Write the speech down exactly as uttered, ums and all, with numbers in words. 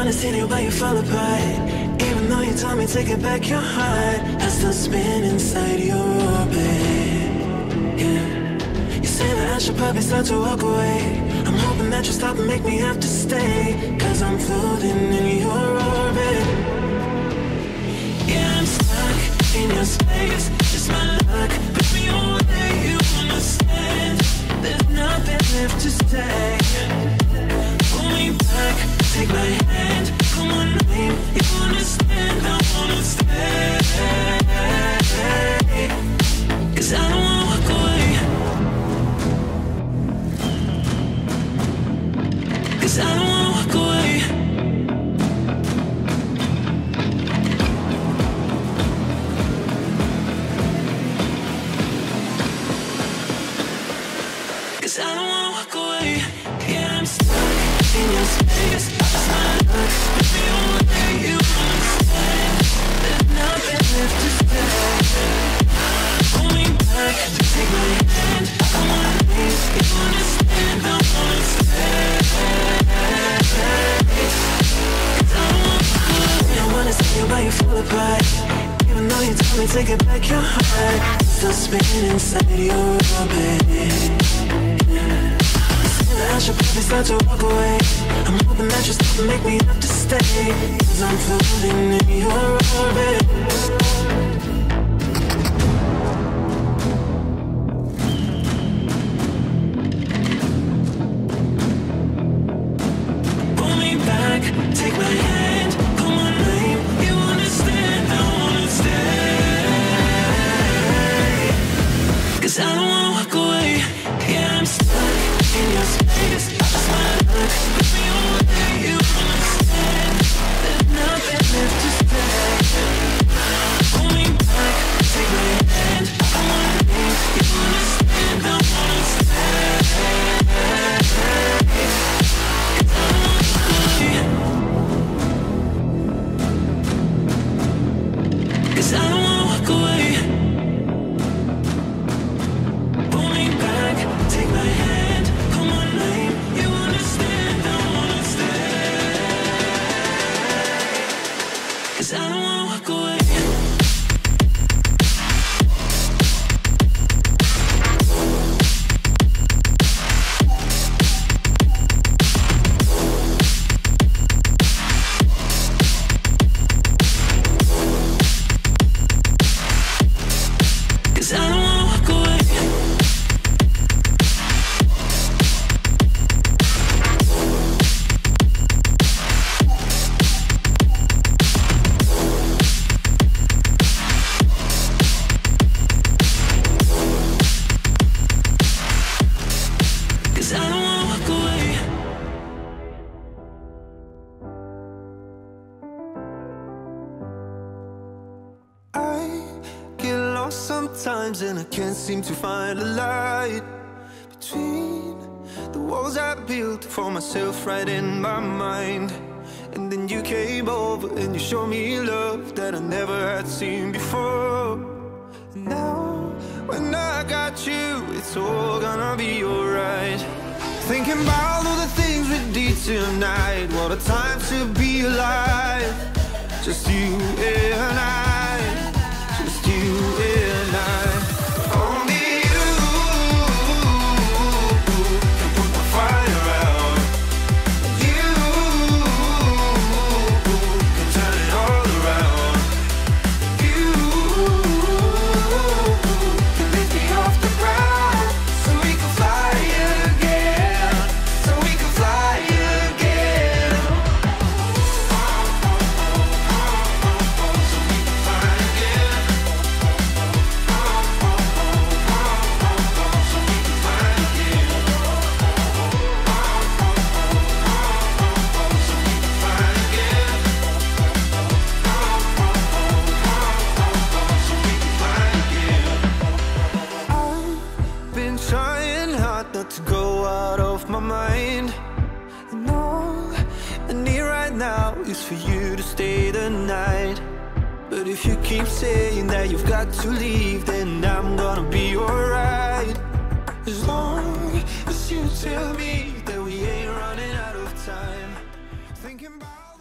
wanna see you, but you fall apart. Even though you told me to get back your heart, I still spin inside your orbit. Yeah. You say that I should probably start to walk away. I'm hoping that you stop and make me have to stay, cause I'm floating in your orbit. Yeah, I'm stuck in your space. Just my luck, push me away. You understand? There's nothing left to say. Pull me back, take my hand. Come on, babe, you understand? I wanna stay, cause I don't wanna walk away. Cause I don't wanna walk away. Cause I don't wanna walk away. Yeah, I'm stuck in your space. It's my luck, but you don't let you understand. There's nothing left to say. Pull me back, take my hand. I wanna leave, you understand. I wanna stay. I see you, but you fall apart. Even though you told me to get back your heart, still spinning inside your orbit. I see that I should probably start to walk away. I'm hoping that you stop and make me have to stay, cause I'm floating in your orbit. Pull me back, take my hand. Come on, cause I don't wanna walk away. Yeah, I'm stuck in your space. It's my luck, but we all let you understand. There's nothing left to say. Pull me back, take my hand. I wanna leave, you understand. I wanna stay, cause I don't wanna walk away. Cause I don't wanna walk away. Take my hand, come on, babe, you understand, I wanna stay, cause I don't wanna walk away. And I can't seem to find a light between the walls I built for myself right in my mind. And then you came over and you showed me love that I never had seen before. And now when I got you, it's all gonna be alright. Thinking about all the things we did tonight, what a time to be alive. Just you and I, just you and I. Tell me that we ain't running out of time. Thinking about